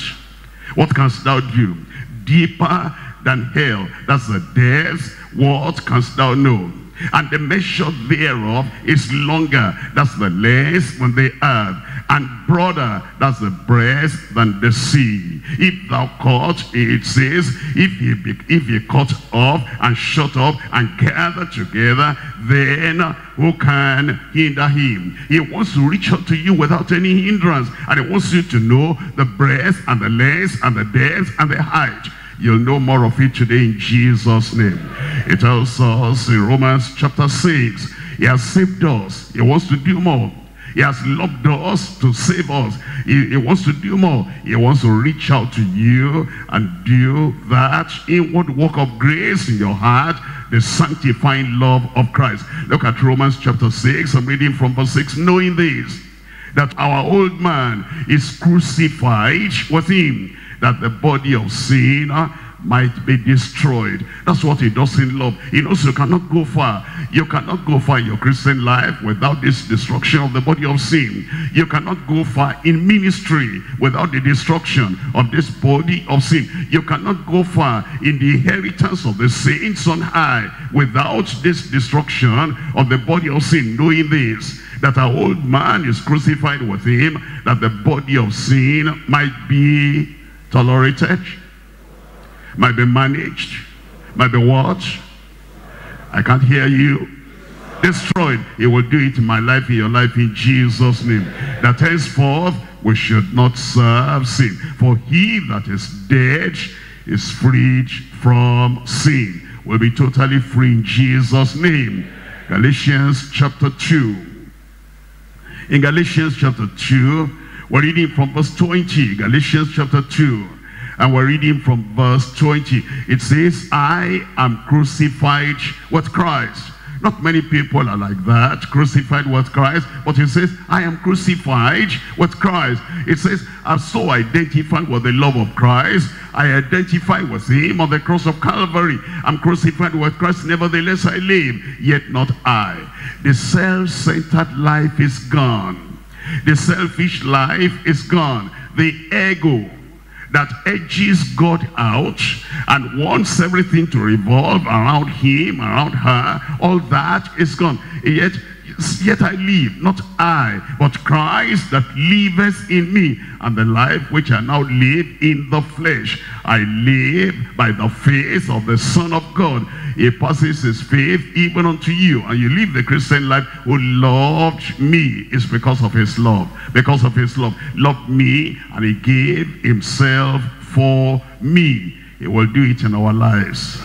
What canst thou do? Deeper than hell. That's the depths. What canst thou know? And the measure thereof is longer, that's the length, than the earth, and broader, that's the breadth, than the sea. If thou cut, it says, if ye if ye cut off and shut up and gather together, then who can hinder him? He wants to reach out to you without any hindrance, and he wants you to know the breadth and the length and the depth and the height. You'll know more of it today in Jesus' name. It tells us in Romans chapter six, he has saved us. He wants to do more. He has loved us to save us. He, he wants to do more. He wants to reach out to you and do that inward work of grace in your heart, the sanctifying love of Christ. Look at Romans chapter six. I'm reading from verse six. Knowing this, that our old man is crucified with him, that the body of sin might be destroyed. That's what he does in love. He knows you cannot go far. You cannot go far in your Christian life without this destruction of the body of sin. You cannot go far in ministry without the destruction of this body of sin. You cannot go far in the inheritance of the saints on high without this destruction of the body of sin. Knowing this, that our old man is crucified with him, that the body of sin might be tolerated, might be managed, might be watched. I can't hear you. Destroyed. He will do it in my life, in your life, in Jesus' name. That henceforth we should not serve sin. For he that is dead is freed from sin. We'll be totally free in Jesus' name. Galatians chapter two. In Galatians chapter two, we're reading from verse twenty. Galatians chapter two. And we're reading from verse twenty. It says, I am crucified with Christ. Not many people are like that, crucified with Christ. But it says, I am crucified with Christ. It says, I'm so identified with the love of Christ. I identify with him on the cross of Calvary. I'm crucified with Christ. Nevertheless, I live, yet not I. The self-centered life is gone. The selfish life is gone. The ego that edges God out and wants everything to revolve around him, around her, all that is gone. Yet, yet I live, not I, but Christ that liveth in me, and the life which I now live in the flesh, I live by the faith of the Son of God. He passes his faith even unto you, and you live the Christian life. Who loved me is because of his love, because of his love loved me, and he gave himself for me. He will do it in our lives.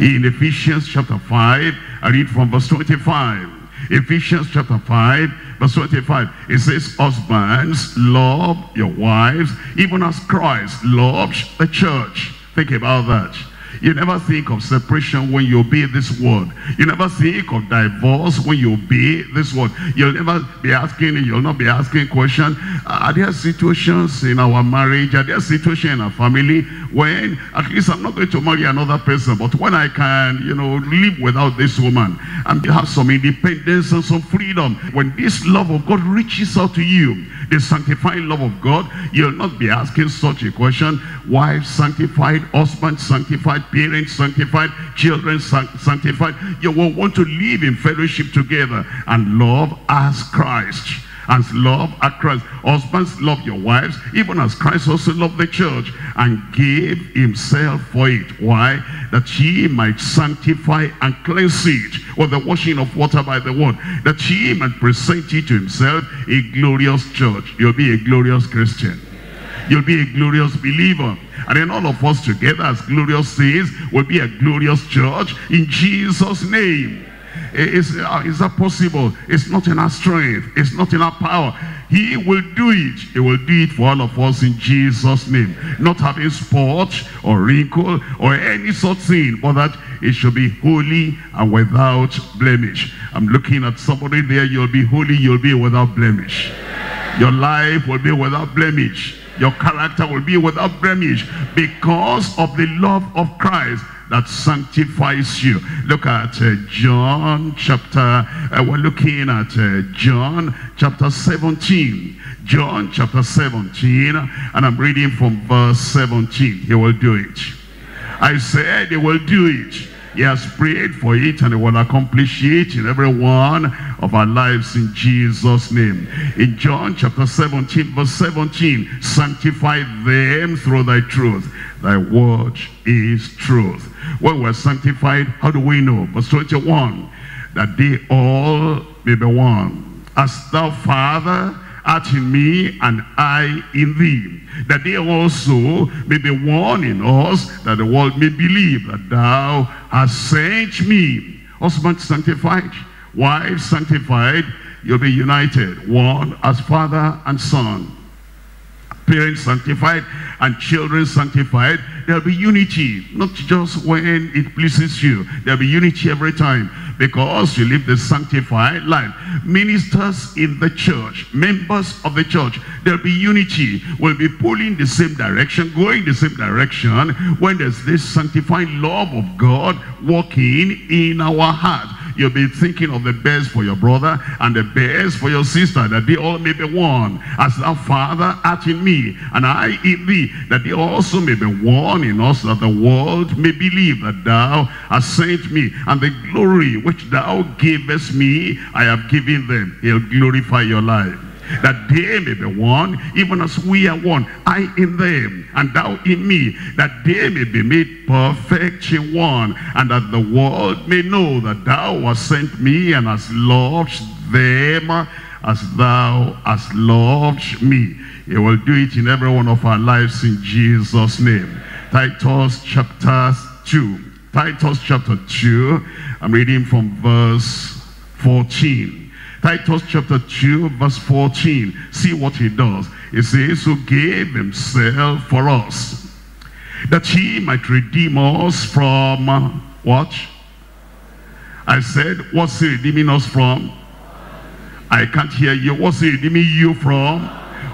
In Ephesians chapter five, I read from verse twenty-five. Ephesians chapter five verse twenty-five, it says, husbands, love your wives, even as Christ loved the church. Think about that. You never think of separation when you obey this word. You never think of divorce when you obey this word. You'll never be asking, you'll not be asking questions. Are there situations in our marriage? Are there situations in our family when, at least I'm not going to marry another person, but when I can, you know, live without this woman and have some independence and some freedom? When this love of God reaches out to you, the sanctifying love of God, you'll not be asking such a question. Wife sanctified, husband sanctified, parents sanctified, children sanctified. You will want to live in fellowship together and love as Christ. As love as Christ. Husbands, love your wives, even as Christ also loved the church and gave himself for it. Why? That she might sanctify and cleanse it with the washing of water by the word, that she might present it to himself a glorious church. You'll be a glorious Christian. You'll be a glorious believer. And then all of us together as glorious saints will be a glorious church in Jesus' name. Is, is that possible? It's not in our strength. It's not in our power. He will do it. He will do it for all of us in Jesus' name. Not having spot or wrinkle or any such thing, but that it should be holy and without blemish. I'm looking at somebody there. You'll be holy. You'll be without blemish. Your life will be without blemish. Your character will be without blemish because of the love of Christ that sanctifies you. Look at uh, John chapter, uh, we're looking at uh, John chapter seventeen. John chapter seventeen, and I'm reading from verse seventeen. He will do it. I said he will do it. He has prayed for it, and he will accomplish it in every one of our lives in Jesus' name. In John chapter seventeen verse seventeen, sanctify them through thy truth. Thy word is truth. When we're sanctified, how do we know? Verse twenty-one, that they all may be one. As thou, Father, art in me, and I in thee, that they also may be one in us, that the world may believe that thou hast sent me. Husbands sanctified, wives sanctified, you'll be united, one as father and son. Parents sanctified and children sanctified. There'll be unity, not just when it pleases you. There'll be unity every time because you live the sanctified life. Ministers in the church, members of the church, there'll be unity. We'll be pulling the same direction, going the same direction when there's this sanctifying love of God walking in our heart. You'll be thinking of the best for your brother and the best for your sister, that they all may be one. As thou, Father, art in me, and I in thee, that they also may be one in us, that the world may believe that thou hast sent me. And the glory which thou gavest me, I have given them. He'll glorify your life. That they may be one, even as we are one, I in them, and thou in me, that they may be made perfect in one, and that the world may know that thou hast sent me, and hast loved them as thou hast loved me. He will do it in every one of our lives in Jesus' name. Titus chapter two. Titus chapter two, I'm reading from verse fourteen. Titus chapter two verse fourteen, see what he does. It says, who gave himself for us that he might redeem us from what? I said, what's he redeeming us from? I can't hear you. What's he redeeming you from?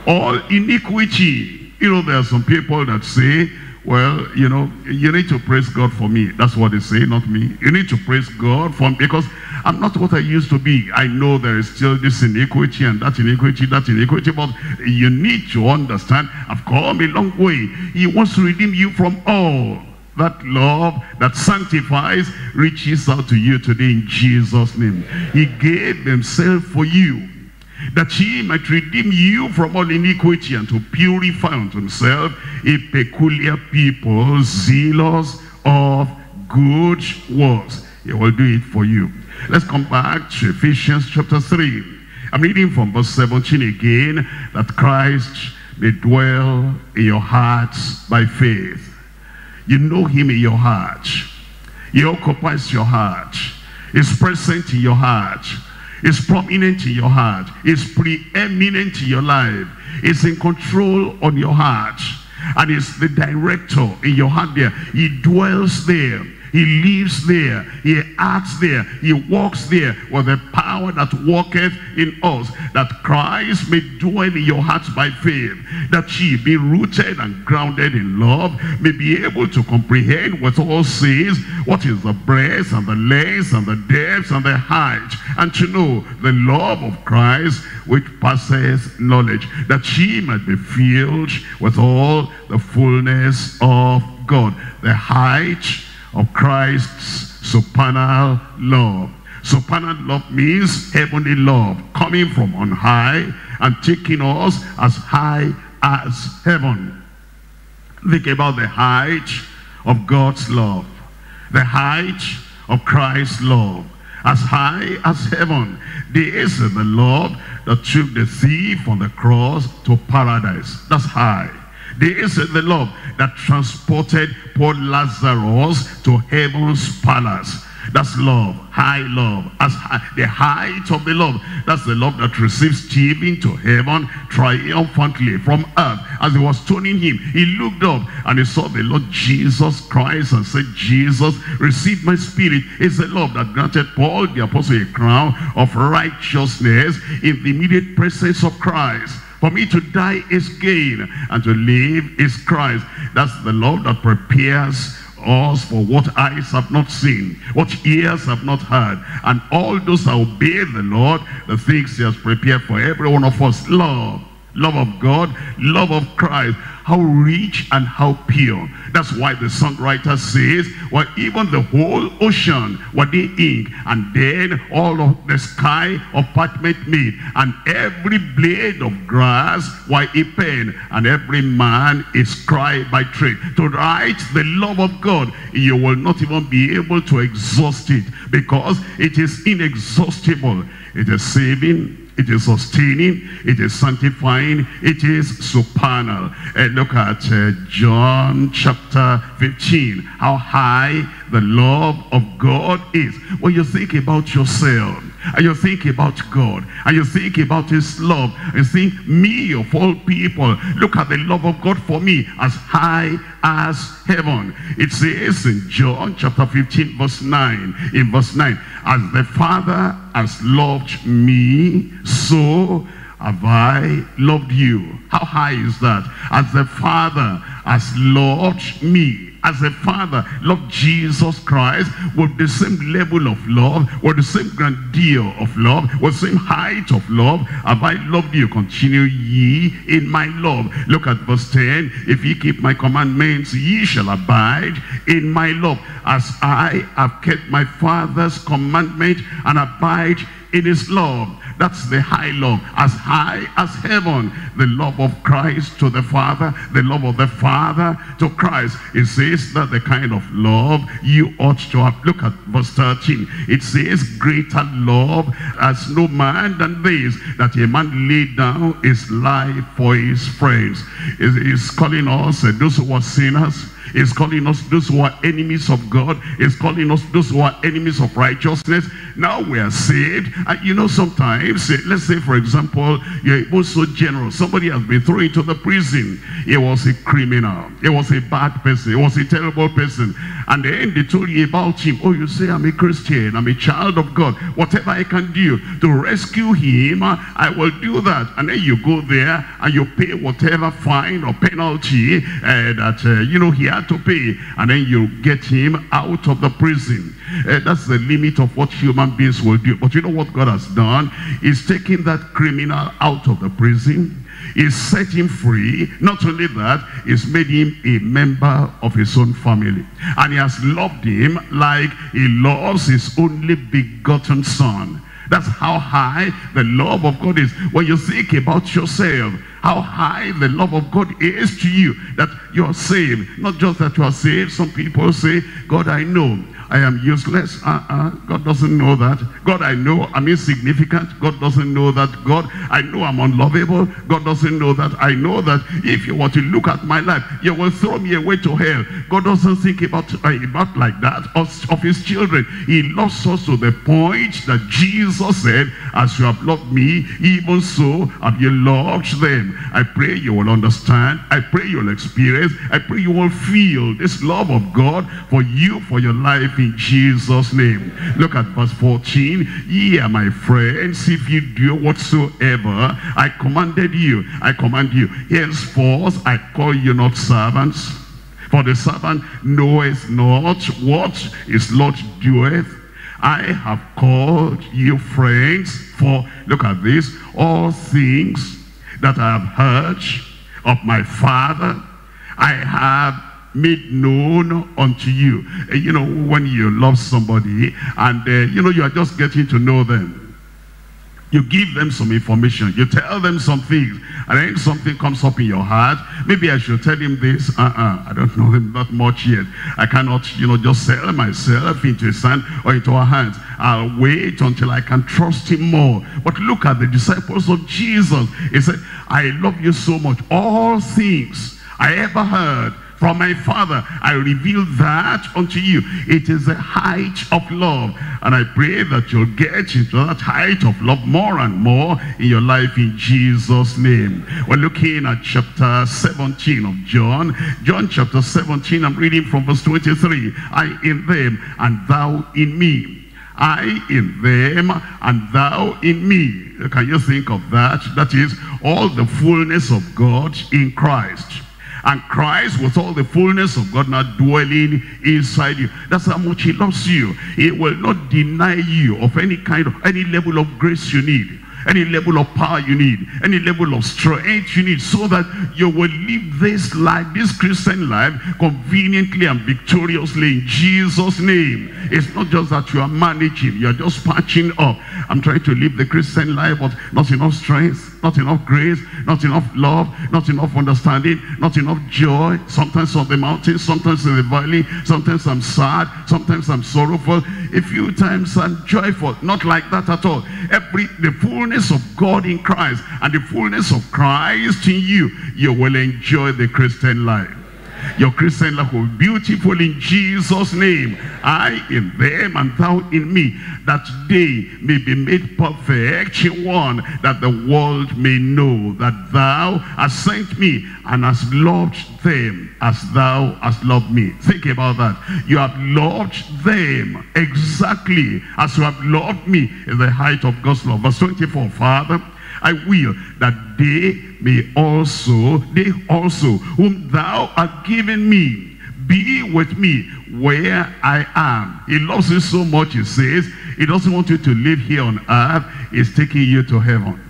All iniquity. You know, there are some people that say, well, you know, you need to praise God for me. That's what they say, not me. You need to praise God for me because I'm not what I used to be. I know there is still this iniquity and that iniquity, that iniquity, but you need to understand, I've come a long way. He wants to redeem you from all. That love that sanctifies reaches out to you today in Jesus' name. He gave himself for you, that he might redeem you from all iniquity, and to purify unto himself a peculiar people, zealous of good works. He will do it for you. Let's come back to Ephesians chapter three. I'm reading from verse seventeen again, that Christ may dwell in your hearts by faith. You know him in your heart. He occupies your heart. He's present in your heart. He's prominent in your heart. He's preeminent in your life. He's in control on your heart. And he's the director in your heart there. He dwells there. He lives there. He acts there. He walks there with the power that worketh in us, that Christ may dwell in your hearts by faith, that ye, be rooted and grounded in love, may be able to comprehend with all saints what is the breadth and the length and the depth and the height, and to know the love of Christ which passeth knowledge, that ye might be filled with all the fullness of God. The height of Christ's supernal love. Supernal love means heavenly love, coming from on high and taking us as high as heaven. Think about the height of God's love, the height of Christ's love, as high as heaven. This is the love that took the thief on the cross to paradise. That's high. This is the love that transported poor Lazarus to heaven's palace. That's love, high love, as high, the height of the love. That's the love that receives Stephen to heaven triumphantly from earth. As he was stoning him, he looked up and he saw the Lord Jesus Christ and said, Jesus, receive my spirit. It's the love that granted Paul the Apostle a crown of righteousness in the immediate presence of Christ. For me to die is gain, and to live is Christ. That's the love that prepares us for what eyes have not seen, what ears have not heard, and all those that obey the Lord, the things he has prepared for every one of us. Love, love of God, love of Christ. How rich and how pure. That's why the songwriter says, well, even the whole ocean were they ink, and then all of the sky of parchment made, and every blade of grass were a pen, and every man is scribe by trade. To write the love of God, you will not even be able to exhaust it, because it is inexhaustible. It is saving, it is sustaining, it is sanctifying, it is supernal. And look at uh, John chapter fifteen, how high the love of God is. When you think about yourself, and you think about God, and you think about his love, and you think, me of all people, look at the love of God for me, as high as heaven. It says in John chapter fifteen verse nine, in verse nine, as the Father has loved me, so have I loved you. How high is that? As the Father has loved me, as a Father loved Jesus Christ, with the same level of love, with the same grandeur of love, with the same height of love, have I loved you. Continue ye in my love. Look at verse ten. If ye keep my commandments, ye shall abide in my love, as I have kept my Father's commandment and abide in his love. That's the high love, as high as heaven. The love of Christ to the Father, the love of the Father to Christ. It says that the kind of love you ought to have. Look at verse thirteen. It says, greater love has no man than this, that a man laid down his life for his friends. It's calling us, those who were sinners, He's calling us those who are enemies of God. He's calling us those who are enemies of righteousness. Now we are saved. And you know, sometimes, let's say, for example, you're even so generous. Somebody has been thrown into the prison. He was a criminal. He was a bad person. He was a terrible person. And then they told you about him. Oh, you say, I'm a Christian. I'm a child of God. Whatever I can do to rescue him, I will do that. And then you go there and you pay whatever fine or penalty uh, that, uh, you know, he had to pay. And then you get him out of the prison. Uh, that's the limit of what human beings will do. But you know what God has done? He's taking that criminal out of the prison. He's set him free. Not only that, he's made him a member of his own family. And he has loved him like he loves his only begotten son. That's how high the love of God is. When you think about yourself, how high the love of God is to you, that you are saved. Not just that you are saved. Some people say, God, I know I am useless. Uh-uh. God doesn't know that. God, I know I'm insignificant. God doesn't know that. God, I know I'm unlovable. God doesn't know that. I know that if you want to look at my life, you will throw me away to hell. God doesn't think about, uh, about like that of, of his children. He loves us to the point that Jesus said, as you have loved me, even so have you loved them. I pray you will understand. I pray you will experience. I pray you will feel this love of God for you, for your life, in Jesus' name. Look at verse fourteen. Ye are my friends if you do whatsoever I commanded you. I command you. Henceforth I call you not servants, for the servant knoweth not what his Lord doeth. I have called you friends, for, look at this, all things that I have heard of my Father I have made known unto you. Uh, you know, when you love somebody and uh, you know, you are just getting to know them, you give them some information, you tell them some things, and then something comes up in your heart. Maybe I should tell him this. Uh-uh, I don't know him that much yet. I cannot, you know, just sell myself into his hand or into our hands. I'll wait until I can trust him more. But look at the disciples of Jesus. He said, I love you so much. All things I ever heard from my Father, I reveal that unto you. It is the height of love. And I pray that you'll get into that height of love more and more in your life, in Jesus' name. We're looking at chapter seventeen of John. John chapter seventeen, I'm reading from verse twenty-three. I in them, and thou in me. I in them, and thou in me. Can you think of that? That is all the fullness of God in Christ. And Christ, with all the fullness of God now dwelling inside you. That's how much he loves you. He will not deny you of any kind of, any level of grace you need, any level of power you need, any level of strength you need, so that you will live this life, this Christian life, conveniently and victoriously, in Jesus' name. It's not just that you are managing, you are just patching up. I'm trying to live the Christian life, but not enough strength, not enough grace, not enough love, not enough understanding, not enough joy. Sometimes on the mountain, sometimes in the valley, sometimes I'm sad, sometimes I'm sorrowful, a few times I'm joyful. Not like that at all. Every, the fullness of God in Christ, and the fullness of Christ in you, you will enjoy the Christian life. Your Christian life will be beautiful, in Jesus' name. I in them, and thou in me, that they may be made perfect in one, that the world may know that thou hast sent me, and hast loved them as thou hast loved me. Think about that. You have loved them exactly as you have loved me, in the height of God's love. Verse twenty-four, Father, I will that they may also, they also, whom thou hast given me, be with me where I am. He loves you so much, he says. He doesn't want you to live here on earth. He's taking you to heaven.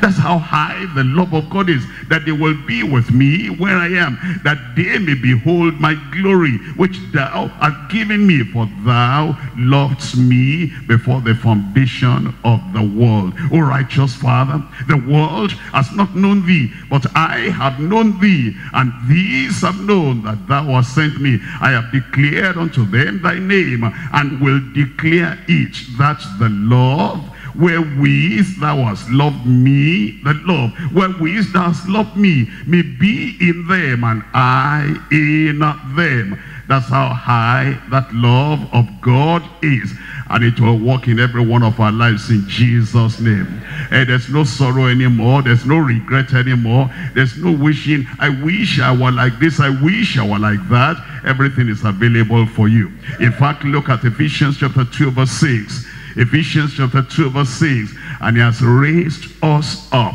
That's how high the love of God is, that they will be with me where I am, that they may behold my glory, which thou hast given me, for thou lovest me before the foundation of the world. O righteous Father, the world has not known thee, but I have known thee, and these have known that thou hast sent me. I have declared unto them thy name, and will declare it, that the love wherewith thou hast loved me, that love wherewith thou hast loved me may be in them, and I in them. That's how high that love of God is. And it will work in every one of our lives in Jesus' name. And there's no sorrow anymore. There's no regret anymore. There's no wishing, I wish I were like this, I wish I were like that. Everything is available for you. In fact, look at Ephesians chapter two, verse six. Ephesians chapter two, verse six. And he has raised us up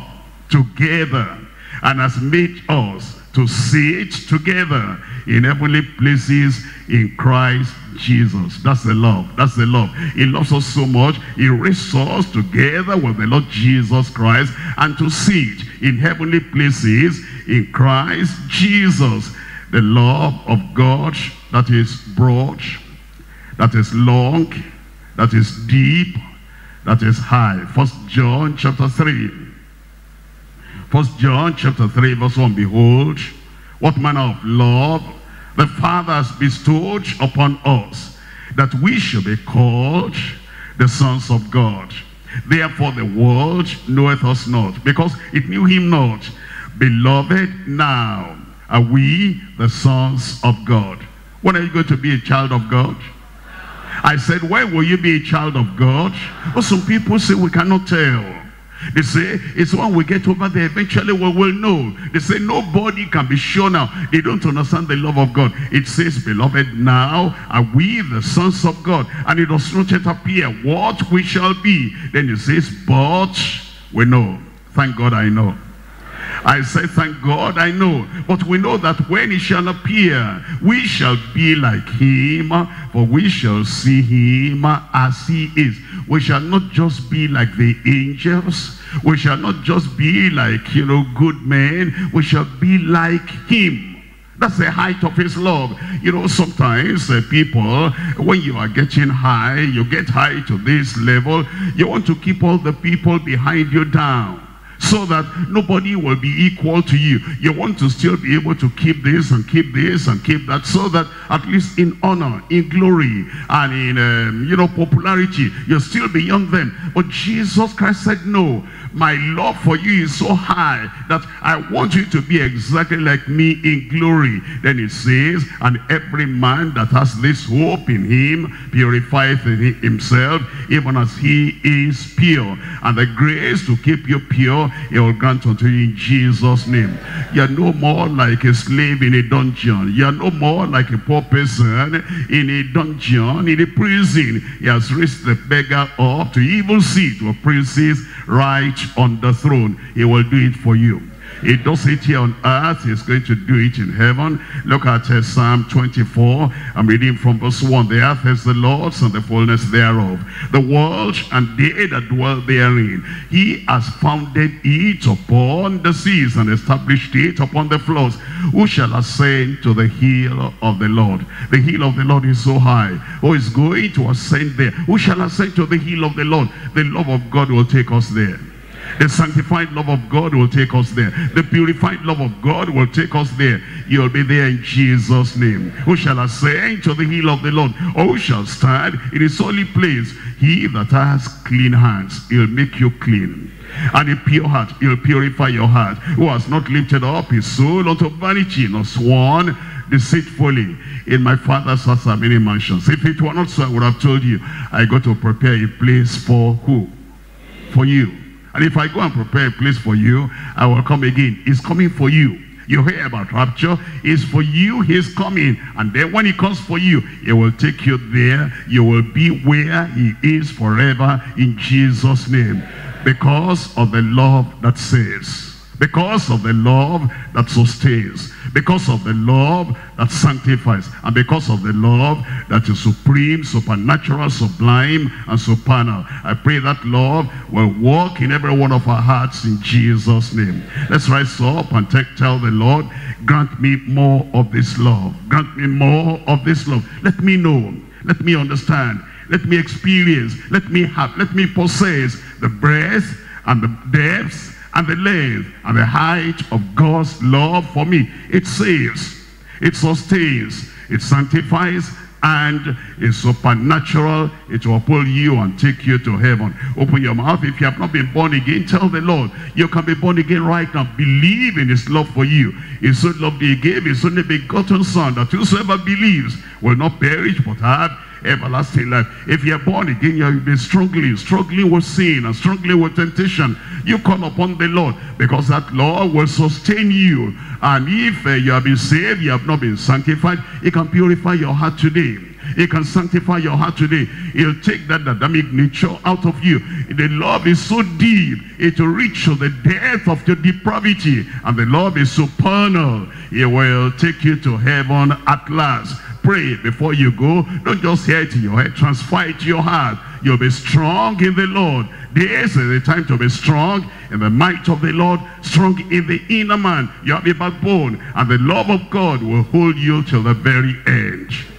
together and has made us to sit together in heavenly places in Christ Jesus. That's the love. That's the love. He loves us so much. He raised us together with the Lord Jesus Christ and to sit in heavenly places in Christ Jesus. The love of God that is broad, that is long, that is deep, that is high. First John chapter three. First John chapter three, verse one. Behold, what manner of love the Father has bestowed upon us, that we should be called the sons of God. Therefore the world knoweth us not, because it knew him not. Beloved, now are we the sons of God. When are you going to be a child of God? I said, when will you be a child of God? Well, some people say we cannot tell. They say, it's when we get over there, eventually we will know. They say, nobody can be sure now. They don't understand the love of God. It says, beloved, now are we the sons of God, and it does not yet appear what we shall be. Then it says, but we know. Thank God I know. I said, thank God I know. But we know that when he shall appear, we shall be like him, for we shall see him as he is. We shall not just be like the angels. We shall not just be like, you know, good men. We shall be like him. That's the height of his love. You know, sometimes uh, people, when you are getting high, you get high to this level, you want to keep all the people behind you down, so that nobody will be equal to you. You want to still be able to keep this and keep this and keep that, so that at least in honor, in glory, and in um, you know, popularity, you're still beyond them. But Jesus Christ said, no, my love for you is so high that I want you to be exactly like me in glory. Then it says, and every man that has this hope in him purifieth himself, even as he is pure. And the grace to keep you pure He will grant unto you in Jesus' name. You are no more like a slave in a dungeon. You are no more like a poor person in a dungeon, in a prison. He has raised the beggar up to evil seat of princes right on the throne. He will do it for you. He does it here on earth. He's going to do it in heaven. Look at uh, Psalm twenty-four. I'm reading from verse one. The earth is the Lord's and the fullness thereof, the world and they that dwell therein. He has founded it upon the seas and established it upon the floods. Who shall ascend to the hill of the Lord? The hill of the Lord is so high. Who is going to ascend there? Who shall ascend to the hill of the Lord? The love of God will take us there. The sanctified love of God will take us there. The purified love of God will take us there. You'll be there in Jesus' name. Who shall ascend to the hill of the Lord? Or who shall stand in his holy place? He that has clean hands, he'll make you clean, and a pure heart, he'll purify your heart. Who has not lifted up his soul unto vanity, nor sworn deceitfully. In my Father's house are many mansions. If it were not so, I would have told you. I go to prepare a place for who? For you. And if I go and prepare a place for you, I will come again. He's coming for you. You hear about rapture. It's for you he's coming. And then when he comes for you, he will take you there. You will be where he is forever in Jesus' name. Because of the love that saves. Because of the love that sustains. Because of the love that sanctifies. And because of the love that is supreme, supernatural, sublime, and supernal. I pray that love will walk in every one of our hearts in Jesus' name. Let's rise up and take, tell the Lord, grant me more of this love. Grant me more of this love. Let me know. Let me understand. Let me experience. Let me have. Let me possess the breadth and the depths and the length and the height of God's love for me. It saves, it sustains, it sanctifies, and it's supernatural. It will pull you and take you to heaven. Open your mouth. If you have not been born again, tell the Lord, you can be born again right now. Believe in his love for you. He so loved he gave his only begotten son, that whosoever believes will not perish but have everlasting life. If you are born again, you have been struggling, struggling with sin and struggling with temptation. You call upon the Lord, because that Lord will sustain you. And if uh, you have been saved, you have not been sanctified, it can purify your heart today. It can sanctify your heart today. It'll take that Adamic nature out of you. The love is so deep, it will reach to the depth of your depravity. And the love is so supernal, it will take you to heaven at last. Pray before you go. Don't just hear it in your head. Transfer it to your heart. You'll be strong in the Lord. This is the time to be strong in the might of the Lord, strong in the inner man. You have a backbone, and the love of God will hold you till the very end.